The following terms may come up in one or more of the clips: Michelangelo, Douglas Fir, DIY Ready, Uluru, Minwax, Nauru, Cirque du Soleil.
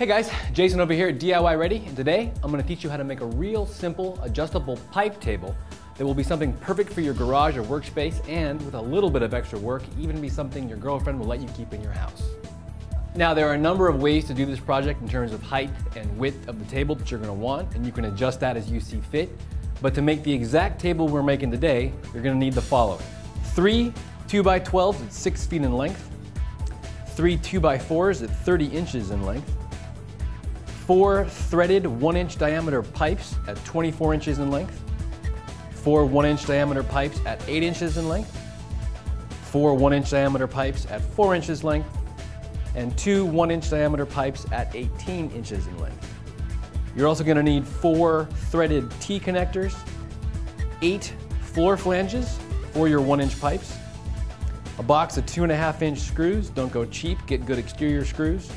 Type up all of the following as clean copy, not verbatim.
Hey guys, Jason over here at DIY Ready, and today I'm going to teach you how to make a real simple adjustable pipe table that will be something perfect for your garage or workspace, and with a little bit of extra work, even be something your girlfriend will let you keep in your house. Now there are a number of ways to do this project in terms of height and width of the table that you're going to want, and you can adjust that as you see fit. But to make the exact table we're making today, you're going to need the following. 3 2x12s at 6 feet in length, 3 2x4s at 30 inches in length, 4 threaded 1-inch diameter pipes at 24 inches in length, 4 1-inch diameter pipes at 8 inches in length, 4 1-inch diameter pipes at 4 inches length, and 2 1-inch diameter pipes at 18 inches in length. You're also going to need 4 threaded T connectors, 8 floor flanges for your 1-inch pipes, a box of 2.5-inch screws, don't go cheap, get good exterior screws,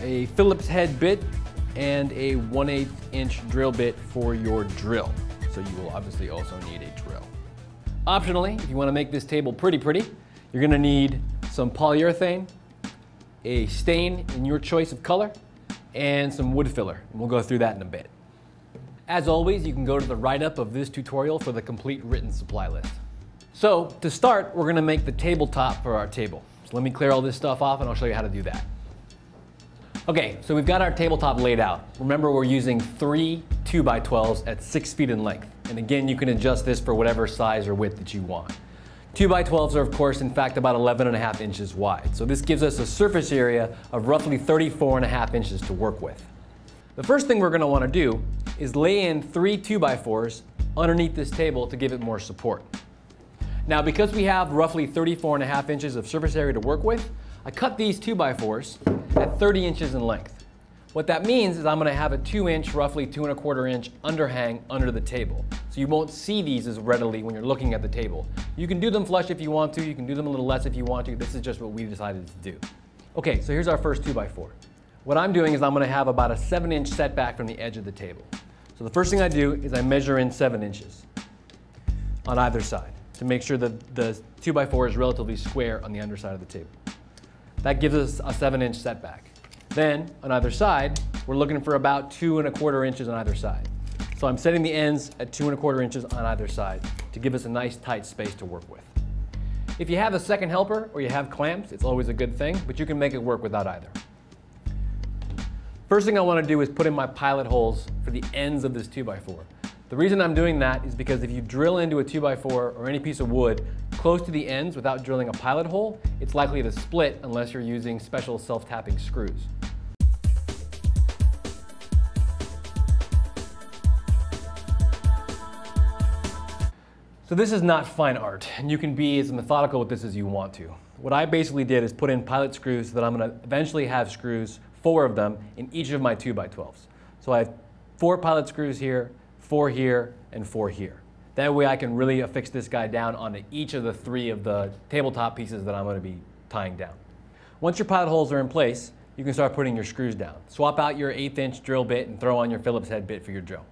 a Phillips head bit, and a 1/8-inch drill bit for your drill. So you will obviously also need a drill. Optionally, if you want to make this table pretty, you're going to need some polyurethane, a stain in your choice of color, and some wood filler. And we'll go through that in a bit. As always, you can go to the write-up of this tutorial for the complete written supply list. So to start, we're going to make the tabletop for our table. So let me clear all this stuff off and I'll show you how to do that. Okay, so we've got our tabletop laid out. Remember, we're using 3 2x12s at 6 feet in length. And again, you can adjust this for whatever size or width that you want. 2x12s are, of course, in fact, about 11.5 inches wide. So this gives us a surface area of roughly 34.5 inches to work with. The first thing we're gonna wanna do is lay in 3 2x4s underneath this table to give it more support. Now, because we have roughly 34.5 inches of surface area to work with, I cut these 2x4s at 30 inches in length. What that means is I'm going to have a 2-inch, roughly 2 1/4-inch underhang under the table. So you won't see these as readily when you're looking at the table. You can do them flush if you want to, you can do them a little less if you want to. This is just what we decided to do. Okay, so here's our first 2x4. What I'm doing is I'm going to have about a 7-inch setback from the edge of the table. So the first thing I do is I measure in 7 inches on either side to make sure that the 2x4 is relatively square on the underside of the table. That gives us a 7-inch setback. Then, on either side, we're looking for about 2 1/4 inches on either side. So I'm setting the ends at 2 1/4 inches on either side to give us a nice tight space to work with. If you have a second helper or you have clamps, it's always a good thing, but you can make it work without either. First thing I want to do is put in my pilot holes for the ends of this 2x4. The reason I'm doing that is because if you drill into a 2x4 or any piece of wood close to the ends without drilling a pilot hole, it's likely to split unless you're using special self-tapping screws. So this is not fine art, and you can be as methodical with this as you want to. What I basically did is put in pilot screws so that I'm going to eventually have screws, 4 of them, in each of my 2x12s. So I have 4 pilot screws here, 4 here, and 4 here. That way I can really affix this guy down onto each of the 3 of the tabletop pieces that I'm going to be tying down. Once your pilot holes are in place, you can start putting your screws down. Swap out your 1/8-inch drill bit and throw on your Phillips head bit for your drill.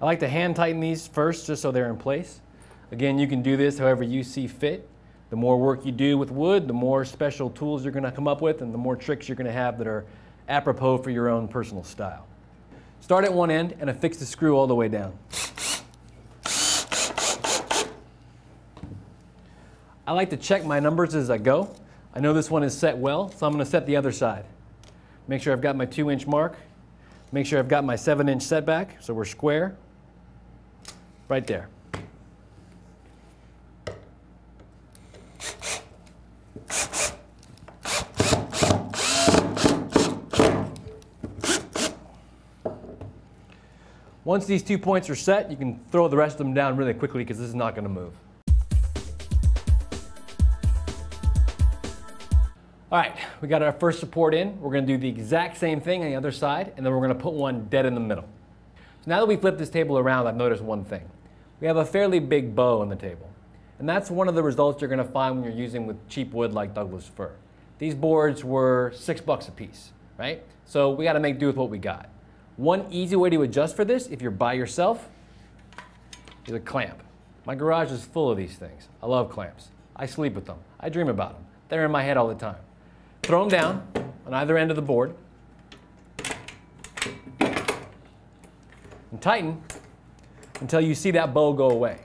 I like to hand tighten these first just so they're in place. Again, you can do this however you see fit. The more work you do with wood, the more special tools you're going to come up with and the more tricks you're going to have that are apropos for your own personal style. Start at one end and affix the screw all the way down. I like to check my numbers as I go. I know this one is set well, so I'm going to set the other side. Make sure I've got my 2-inch mark. Make sure I've got my 7-inch setback, so we're square. Right there. Once these 2 points are set, you can throw the rest of them down really quickly because this is not going to move. All right, we got our first support in. We're going to do the exact same thing on the other side, and then we're going to put one dead in the middle. So now that we flipped this table around, I've noticed one thing. We have a fairly big bow on the table, and that's one of the results you're going to find when you're using with cheap wood like Douglas Fir. These boards were $6 a piece, right? So we got to make do with what we got. One easy way to adjust for this, if you're by yourself, is a clamp. My garage is full of these things. I love clamps. I sleep with them. I dream about them. They're in my head all the time. Throw them down on either end of the board and tighten until you see that bow go away.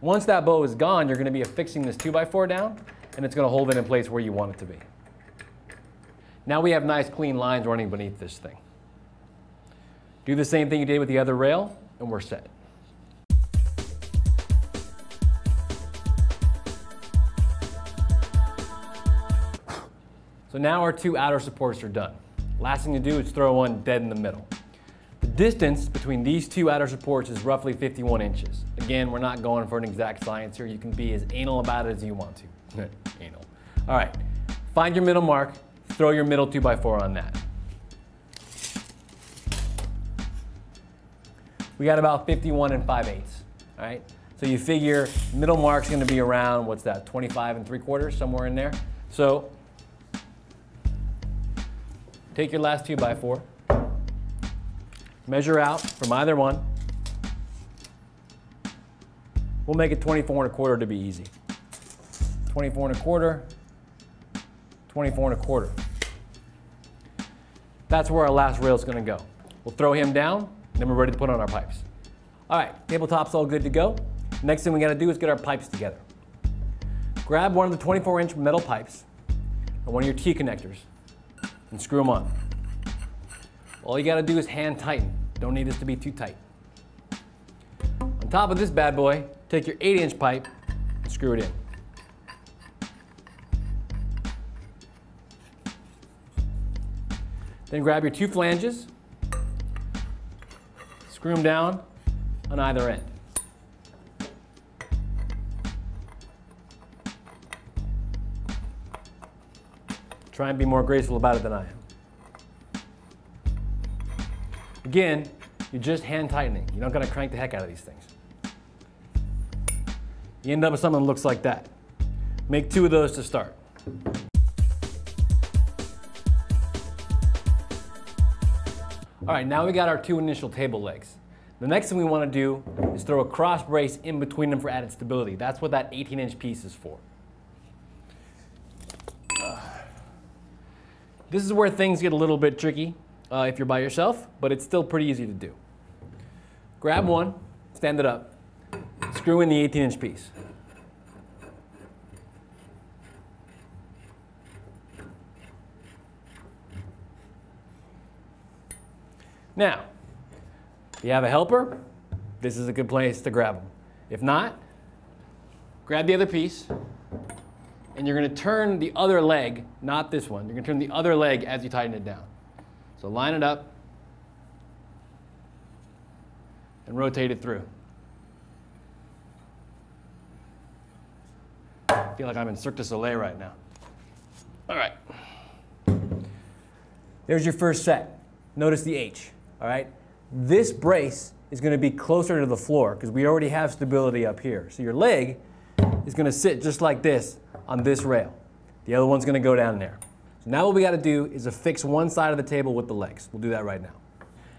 Once that bow is gone, you're going to be affixing this 2x4 down, and it's going to hold it in place where you want it to be. Now we have nice clean lines running beneath this thing. Do the same thing you did with the other rail, and we're set. So now our two outer supports are done. Last thing to do is throw one dead in the middle. The distance between these two outer supports is roughly 51 inches. Again, we're not going for an exact science here. You can be as anal about it as you want to. Anal. All right, find your middle mark, throw your middle 2x4 on that. We got about 51 5/8, all right? So you figure middle mark's gonna be around, what's that, 25 3/4, somewhere in there. So take your last 2x4, measure out from either one. We'll make it 24 1/4 to be easy. 24 1/4, 24 1/4. That's where our last rail's gonna go. We'll throw him down, then we're ready to put on our pipes. All right, tabletop's all good to go. Next thing we gotta do is get our pipes together. Grab one of the 24-inch metal pipes and one of your T-connectors and screw them on. All you gotta do is hand tighten. Don't need this to be too tight. On top of this bad boy, take your 8-inch pipe and screw it in. Then grab your two flanges, screw them down on either end. Try and be more graceful about it than I am. Again, you're just hand tightening. You're not going to crank the heck out of these things. You end up with something that looks like that. Make two of those to start. All right, now we got our two initial table legs. The next thing we want to do is throw a cross brace in between them for added stability. That's what that 18-inch piece is for. This is where things get a little bit tricky if you're by yourself, but it's still pretty easy to do. Grab one, stand it up, screw in the 18-inch piece. Now, if you have a helper, this is a good place to grab them. If not, grab the other piece, and you're going to turn the other leg, not this one, you're going to turn the other leg as you tighten it down. So line it up, and rotate it through. I feel like I'm in Cirque du Soleil right now. All right. There's your first set. Notice the H. All right, this brace is going to be closer to the floor because we already have stability up here. So your leg is going to sit just like this on this rail. The other one's going to go down there. So now what we got to do is affix one side of the table with the legs. We'll do that right now.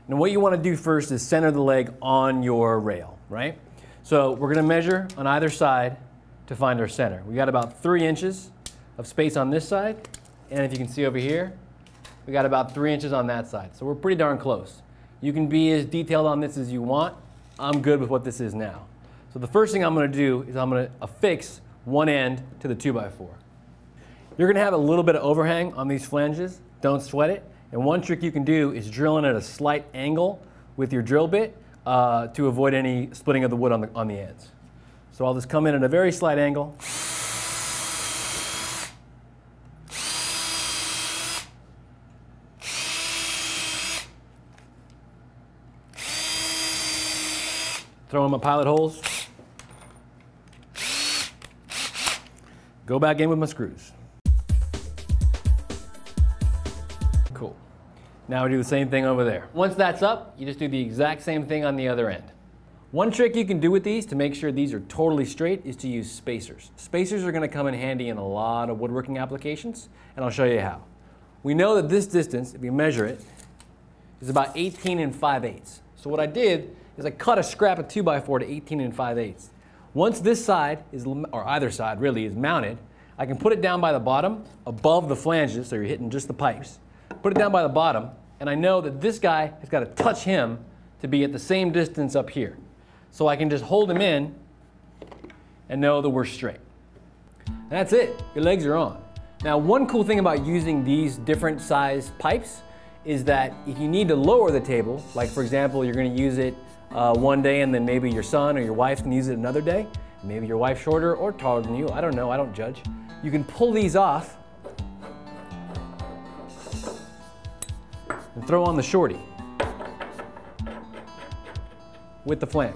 Now what you want to do first is center the leg on your rail, right? So we're going to measure on either side to find our center. We got about 3 inches of space on this side, and if you can see over here, we got about 3 inches on that side. So we're pretty darn close. You can be as detailed on this as you want. I'm good with what this is now. So the first thing I'm going to do is I'm going to affix one end to the 2x4. You're going to have a little bit of overhang on these flanges. Don't sweat it. And one trick you can do is drill in at a slight angle with your drill bit to avoid any splitting of the wood on the ends. So I'll just come in at a very slight angle. Throw in my pilot holes. Go back in with my screws. Cool. Now we do the same thing over there. Once that's up, you just do the exact same thing on the other end. One trick you can do with these to make sure these are totally straight is to use spacers. Spacers are going to come in handy in a lot of woodworking applications, and I'll show you how. We know that this distance, if we measure it, is about 18 5/8. So what I did is I cut a scrap of 2x4 to 18 5/8. Once this side is, or either side really, is mounted, I I can put it down by the bottom above the flanges, so you're hitting just the pipes. Put it down by the bottom, and I know that this guy has got to touch him to be at the same distance up here. So I can just hold him in and know that we're straight. And that's it, your legs are on. Now, one cool thing about using these different size pipes is that if you need to lower the table, like for example, you're gonna use it one day and then maybe your son or your wife can use it another day, maybe your wife's shorter or taller than you, I don't know, I don't judge. You can pull these off and throw on the shorty with the flange.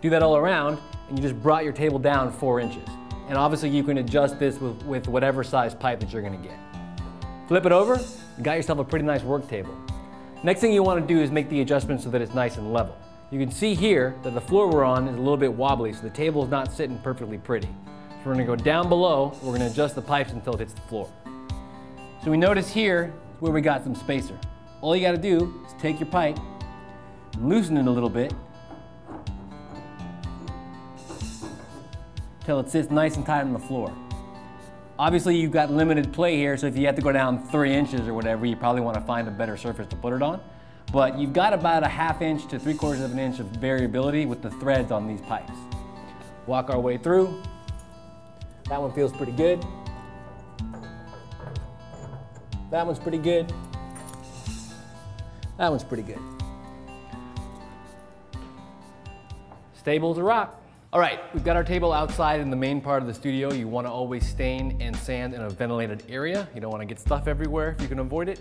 Do that all around, and you just brought your table down 4 inches. And obviously you can adjust this with whatever size pipe that you're gonna get. Flip it over, and got yourself a pretty nice work table. Next thing you wanna do is make the adjustment so that it's nice and level. You can see here that the floor we're on is a little bit wobbly, so the table is not sitting perfectly pretty. So we're gonna go down below, we're gonna adjust the pipes until it hits the floor. So we notice here is where we got some spacer. All you gotta do is take your pipe, loosen it a little bit, till it sits nice and tight on the floor. Obviously you've got limited play here, so if you have to go down 3 inches or whatever, you probably want to find a better surface to put it on. But you've got about a 1/2 inch to 3/4 of an inch of variability with the threads on these pipes. Walk our way through. That one feels pretty good. That one's pretty good. That one's pretty good. Stable as a rock. All right, we've got our table outside in the main part of the studio. You want to always stain and sand in a ventilated area. You don't want to get stuff everywhere if you can avoid it.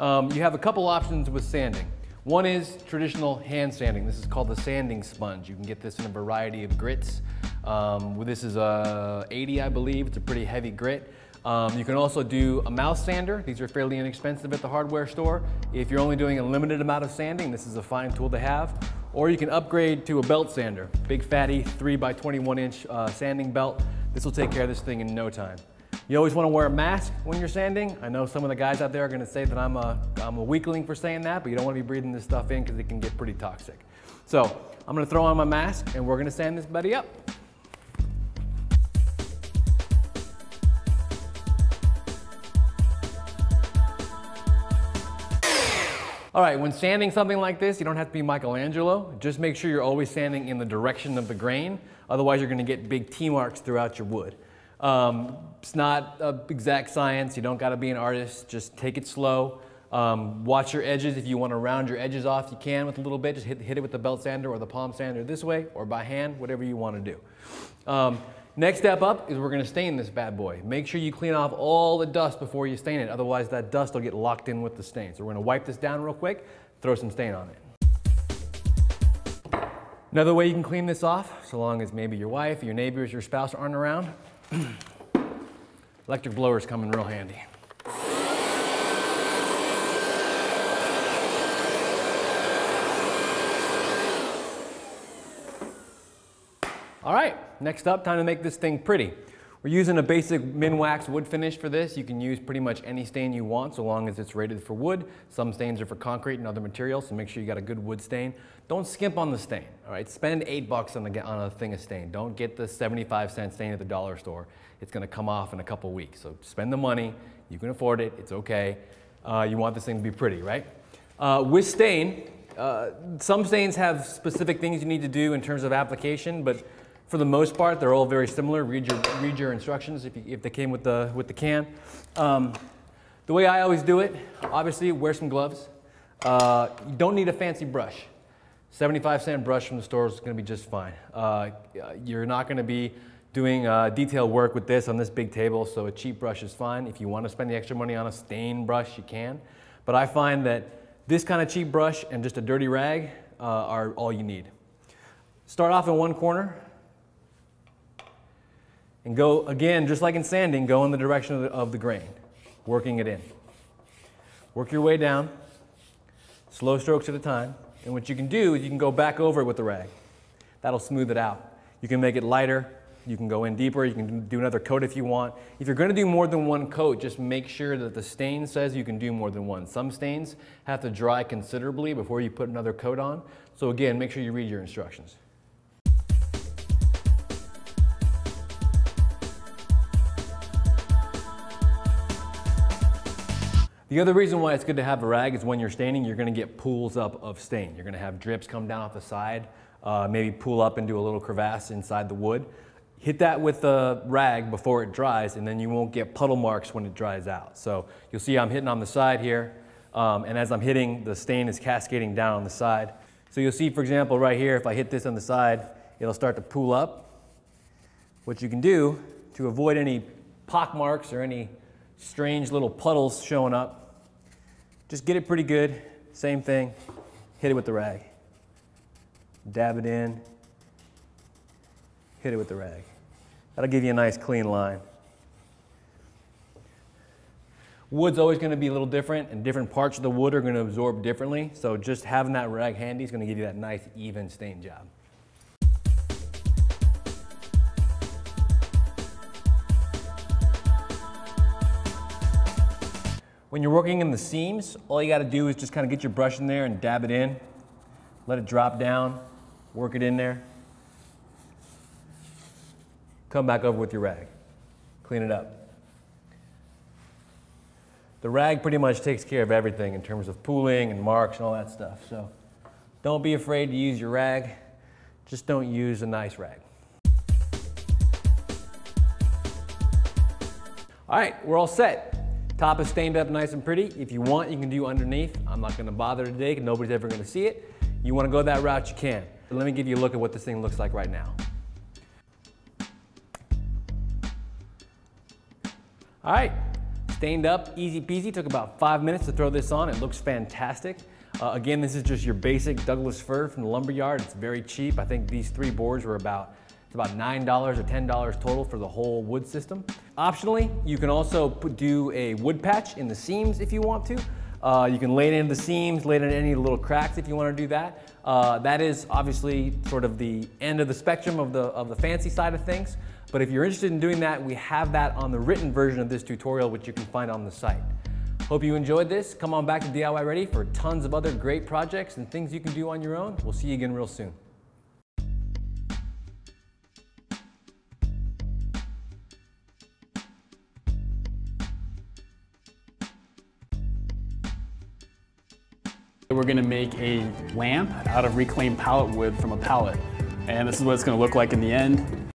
You have a couple options with sanding. One is traditional hand sanding. This is called the sanding sponge. You can get this in a variety of grits. This is a 80, I believe. It's a pretty heavy grit. You can also do a mouth sander. These are fairly inexpensive at the hardware store. If you're only doing a limited amount of sanding, this is a fine tool to have. Or you can upgrade to a belt sander. Big fatty 3 by 21 inch sanding belt. This will take care of this thing in no time. You always want to wear a mask when you're sanding. I know some of the guys out there are going to say that I'm a weakling for saying that, but you don't want to be breathing this stuff in because it can get pretty toxic. So I'm going to throw on my mask and we're going to sand this buddy up. All right, when sanding something like this, you don't have to be Michelangelo. Just make sure you're always sanding in the direction of the grain. Otherwise, you're gonna get big T-marks throughout your wood. It's not an exact science. You don't gotta be an artist. Just take it slow. Watch your edges. If you wanna round your edges off, you can with a little bit. Just hit it with the belt sander or the palm sander this way or by hand, whatever you wanna do. Next step up is we're gonna stain this bad boy. Make sure you clean off all the dust before you stain it, otherwise that dust will get locked in with the stain. So we're gonna wipe this down real quick, throw some stain on it. Another way you can clean this off, so long as maybe your wife, your neighbors, your spouse aren't around, electric blower's come in real handy. All right, next up, time to make this thing pretty. We're using a basic Minwax wood finish for this. You can use pretty much any stain you want, so long as it's rated for wood. Some stains are for concrete and other materials, so make sure you got a good wood stain. Don't skimp on the stain, all right? Spend $8 on a thing of stain. Don't get the 75-cent stain at the dollar store. It's gonna come off in a couple weeks, so spend the money. You can afford it, it's okay. You want this thing to be pretty, right? With stain, some stains have specific things you need to do in terms of application, but for the most part, they're all very similar. Read your instructions if they came with the can. The way I always do it, obviously, wear some gloves. You don't need a fancy brush. 75-cent brush from the store is gonna be just fine. You're not gonna be doing detail work with this on this big table, so a cheap brush is fine. If you wanna spend the extra money on a stain brush, you can. But I find that this kind of cheap brush and just a dirty rag are all you need. Start off in one corner, and go, again, just like in sanding, go in the direction of the grain, working it in. Work your way down, slow strokes at a time, and what you can do is you can go back over it with the rag. That'll smooth it out. You can make it lighter, You can go in deeper, you can do another coat if you want. If you're gonna do more than one coat, just make sure that the stain says you can do more than one. Some stains have to dry considerably before you put another coat on. So again, make sure you read your instructions. The other reason why it's good to have a rag is when you're staining, you're gonna get pools up of stain. You're gonna have drips come down off the side, maybe pool up and do a little crevasse inside the wood. Hit that with the rag before it dries, and then you won't get puddle marks when it dries out. So you'll see I'm hitting on the side here, and as I'm hitting, the stain is cascading down on the side. So you'll see, for example, right here, if I hit this on the side, it'll start to pool up. What you can do to avoid any pock marks or any strange little puddles showing up, just get it pretty good, same thing, hit it with the rag. Dab it in, hit it with the rag. That'll give you a nice clean line. Wood's always gonna be a little different, and different parts of the wood are gonna absorb differently, so just having that rag handy is gonna give you that nice, even stain job. When you're working in the seams, all you gotta do is just kinda get your brush in there and dab it in. Let it drop down, work it in there. Come back over with your rag, clean it up. The rag pretty much takes care of everything in terms of pooling and marks and all that stuff. So don't be afraid to use your rag, just don't use a nice rag. All right, we're all set. Top is stained up nice and pretty. If you want, you can do underneath. I'm not gonna bother today because nobody's ever gonna see it. You wanna go that route, you can. But let me give you a look at what this thing looks like right now. All right, stained up, easy peasy. Took about 5 minutes to throw this on. It looks fantastic. Again, this is just your basic Douglas fir from the lumber yard. It's very cheap. I think these 3 boards were about $9 or $10 total for the whole wood system. Optionally, you can also do a wood patch in the seams if you want to. You can lay it into the seams, lay it into any little cracks if you want to do that. That is obviously sort of the end of the spectrum of the fancy side of things. But if you're interested in doing that, we have that on the written version of this tutorial, which you can find on the site. Hope you enjoyed this. Come on back to DIY Ready for tons of other great projects and things you can do on your own. We'll see you again real soon. We're gonna make a lamp out of reclaimed pallet wood from a pallet. And this is what it's gonna look like in the end.